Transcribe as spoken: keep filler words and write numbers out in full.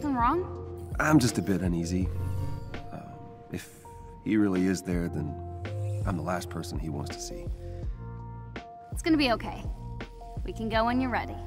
Something wrong? I'm just a bit uneasy. Uh, if he really is there, then I'm the last person he wants to see. It's gonna be okay. We can go when you're ready.